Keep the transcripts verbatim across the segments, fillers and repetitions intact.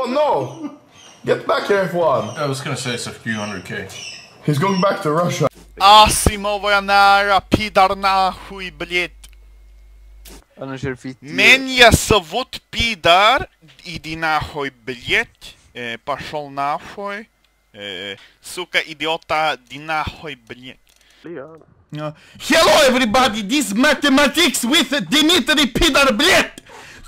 F one, no! Get back here, F one! I was gonna say it's a few hundred K. He's going back to Russia. Асимовая нара, пидар нахуй, блядь. Меня зовут пидар, иди нахуй, блядь. Пошел нахуй. Сука, идиота, иди нахуй, блядь. Hello everybody, this mathematics with Dimitri Pidarblet.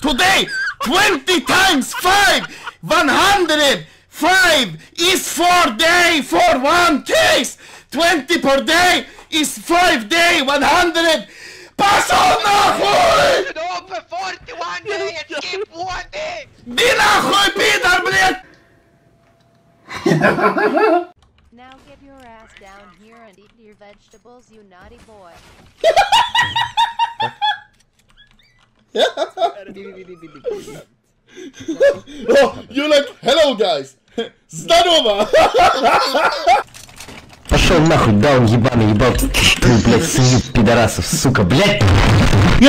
Today, twenty times five, one hundred five is four day for one case. twenty per day is five day, one hundred. Пошел нахуй! Ди нахуй, пидор, блядь! Now get your ass down here and eat your vegetables, you naughty boy. Oh, you're like, hello guys! Здорово! Пошел нахуй, даун ебаный, ебал ты, блядь, сыню пидорасов, сука, блядь! О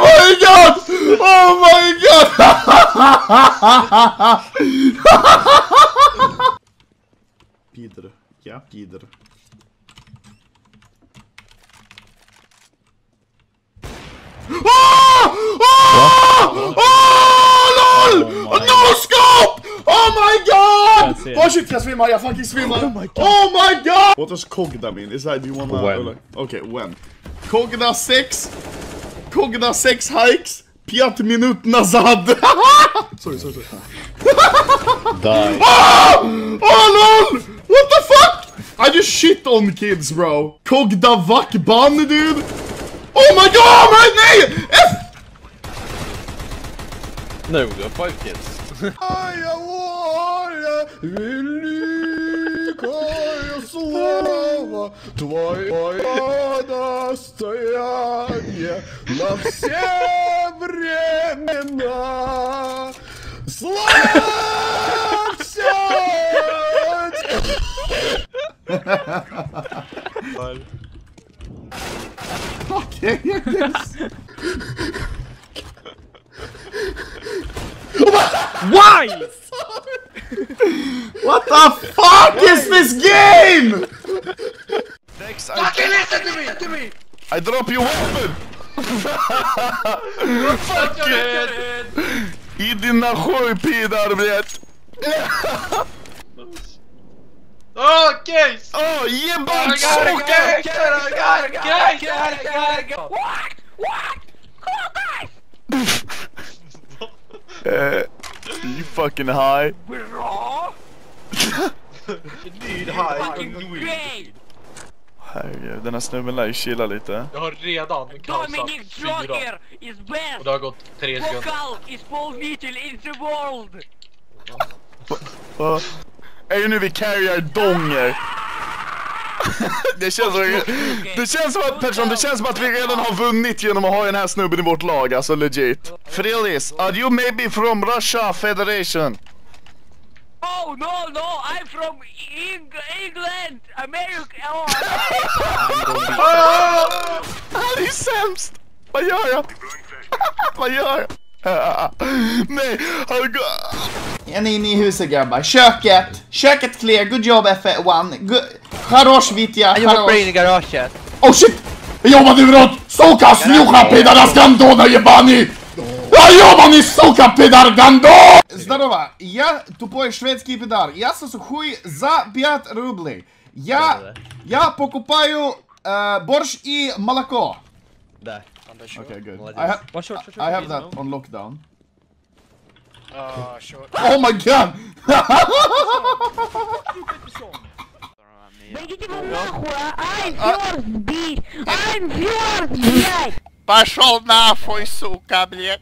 май гад! О май гад! Пидор, я пидор. Oh, lol! Oh no scope! Oh my god! Oh shit, I swim, I fucking swim. Oh my god! Oh my god! What does Kogda mean? Is that you want to like? Okay, when? Kogda six, Kogda six hikes. Five minutes назад. Sorry, sorry, sorry. Die. Oh! Oh lol! What the fuck? I just shit on kids, bro. Kogda Vakban, dude. Oh my god, my knee! F! No, we got five kids. Okay, yes. Why? What the fuck is this game? Next, fucking listen to me, to me. I drop you weapon. Fuck it. Иди нахуй, пидор, блядь. Oh, case! Oh, ебать, сука! What? What? Come on, guys! You fucking high? We're raw? Dude, high. Herregud, den här snubben lär ju chilla lite. Jag har redan kaosat fyra. Och det har gått tre sekunder. Pokal is Paul Mitchell in the world! Är ju nu vi carrier donger. Det känns som att, det känns som att Petron, det känns som att vi redan har vunnit genom att ha den här snubben i vårt lag, alltså legit. Fredis, are you maybe from Russia Federation? Oh no no, I'm from Eng England, America. Oh, han är sämst. Vad gör jag? Vad gör jag? Nej, han går. En är inne i huset, grabbar. Köket! Köket clear, good job F one. Good... Garage vitja, garage. Jag jobbar in i garaget. Oh shit! Jag jobbar nu rot! Soka slucha pedar gandona jebani! Jag jobbar ni soka pedar gandona! Здорово, я тупой шведский пидар. Я сосухую за пять рублей. Я... Я покупаю э, борщ и молоко. Да. Okay, good. I have, I have that on lockdown. Uh, sure. Oh my god! Пошел нахуй, сука, блядь!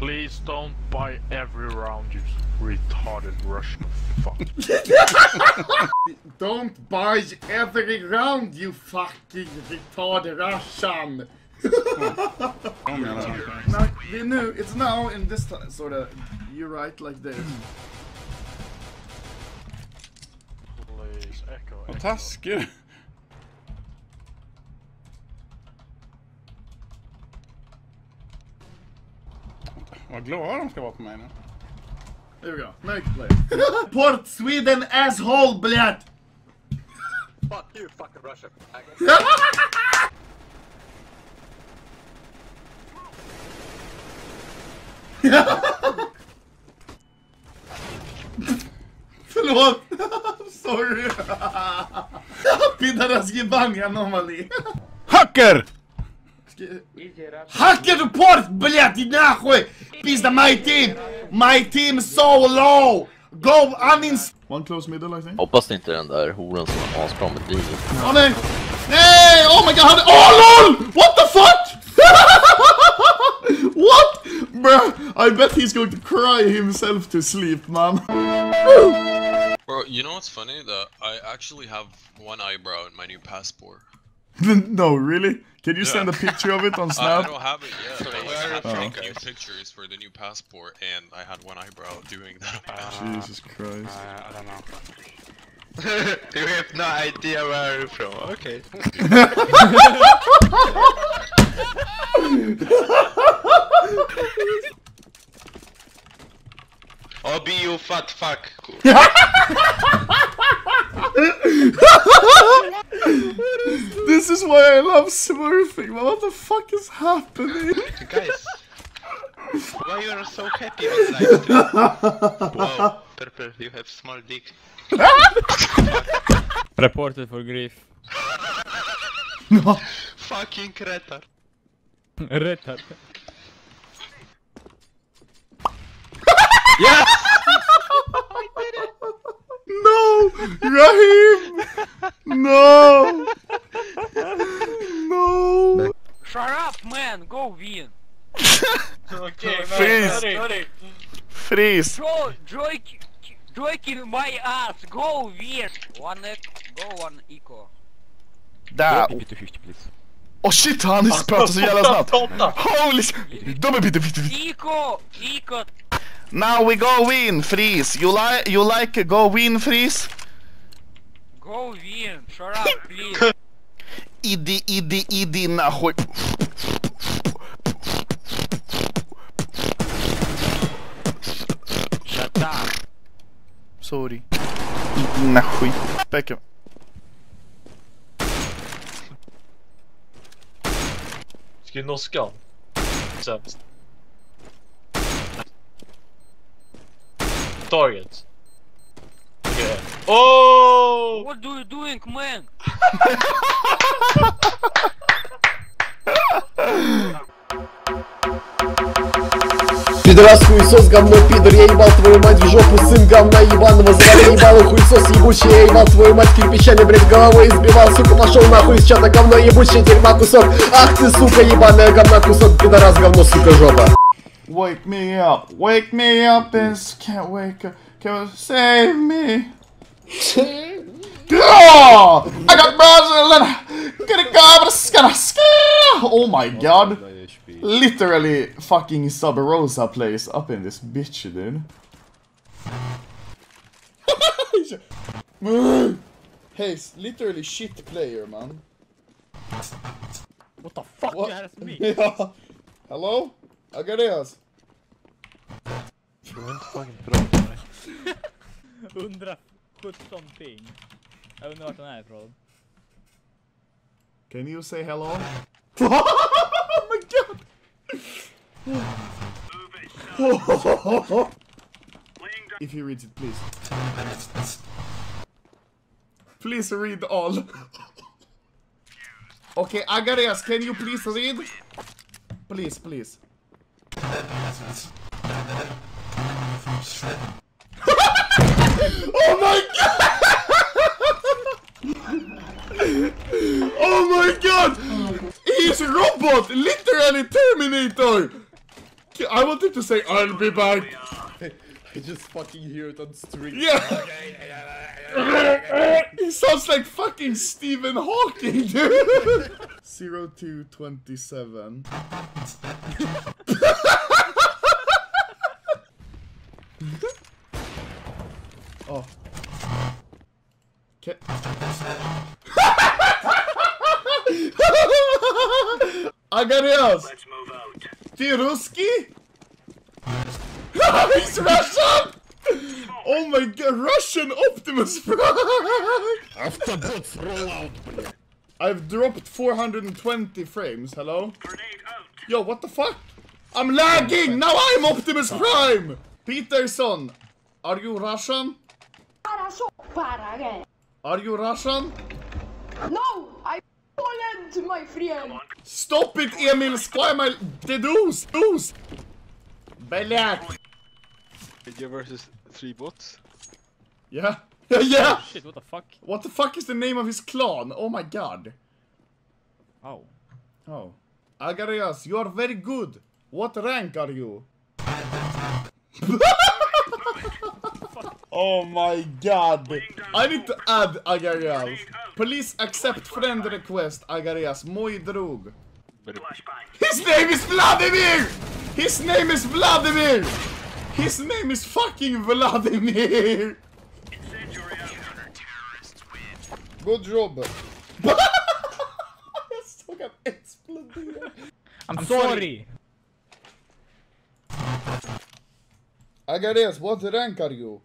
Please don't buy every round, you retarded Russian fuck. Don't buy every round, you fucking retarded Russian. Now, you know, it's now in this time, sort of, you write like this. Please, echo, echo. Vad taskig! Vad glada de ska vara på mig nu. There we go. Next place. Port Sweden, asshole, blять! Fuck you, fucking Russia. Förlåt! Sorry! Piddaras gebang anomali. Hacker! Hacker port, блядь, иди нахуй! Pizda, my team! My team so low! Go uninst... One close middle, I think. Hoppas det inte är den där horen som har asbra med dig. Åh nej! Nej! Oh my god! Oh lol! What the fuck? What? Bruh, I bet he's going to cry himself to sleep, man. Bro, you know what's funny? That I actually have one eyebrow in my new passport. No, really? Can you yeah. send a picture of it on Snap? I don't have it yet. So I oh. take new pictures for the new passport, and I had one eyebrow doing that. Uh, Jesus Christ. Uh, I don't know. You have no idea where you're from. Okay. I'll be you fat fuck. This is why I love smurfing, but what the fuck is happening? Guys, why you are so happy on life today? Wow, Purple, you have small dick. Reported for grief. No. Fucking retard. Retard. Yes! I did it! No! Rahim! No! No! Shut up, man! Go win! Okay, freeze! Sorry. Freeze! Joy, joy, joy kill my ass! Go win! One egg, go one eco. Da! Åh oh shit, han pratar så jävla snabbt! Holy shit! De är bitte, bitte, bitte! Eco! Eco! Now we go win, freeze. You like you like go win, freeze. Go win, shut up, please. Иди, иди, иди нахуй. Shut up. Sorry. Иди нахуй. Thank you. Ska norska. Sämst. Target. Okay. Oh! What do you doing, man? Пидорас, хуесос, говно, пидор, я ебал твою мать в жопу, сын говна ебаного, звали ебало, хуесос ебучий, я ебал твою мать, кирпичами, бред, головой избивал, сука, пошел нахуй из чата, говно ебучий, дерьма кусок, ах ты, сука, ебаная говна кусок, пидорас, говно, сука, жопа. Wake me up, wake me up, this can't wake up, can't save me. Oh, I got Brazil and gonna go, but it's gonna scare. Oh my god, literally fucking Sub Rosa plays up in this bitch, dude. Hey, literally shit player, man. What the fuck? What? Yeah, that's me. Yeah. Hello? Agarius! Du har inte fucking pratat med dig. one hundred seventeen ping. Jag undrar vart den är ifrån. Can you say hello? Oh my god! If you read it, please. Please read all. Okay, Agarius, can you please read? Please, please. Oh my god! Oh my god! He's a robot! Literally Terminator! I wanted to say I'll be back! I just fucking hear it on stream. Yeah! He sounds like fucking Stephen Hawking, dude! zero two twenty-seven. Oh. Okay. Agarius! Let's move out. Ты русский? He's Russian! Oh my god, Russian Optimus Prime! Autobots roll out, bleh. I've dropped four hundred twenty frames, hello? Grenade out. Yo, what the fuck? I'm lagging! Now I'm Optimus Prime! Peterson, are you Russian? Are you Russian? No! I'm Poland, my friend! Stop it, Emil! Why am I... Deduce! Deduce! Belak! You versus three bots? Yeah. Yeah! Shit, what the fuck? What the fuck is the name of his clan? Oh my god. Oh. Oh. Agarius, you are very good. What rank are you? Oh my god. I need to add Agarius. Please accept friend request, Agarius. Mój drug. His name is Vladimir! His name is Vladimir! His name is fucking Vladimir! Good job. I'm sorry. Agarius, what rank are you?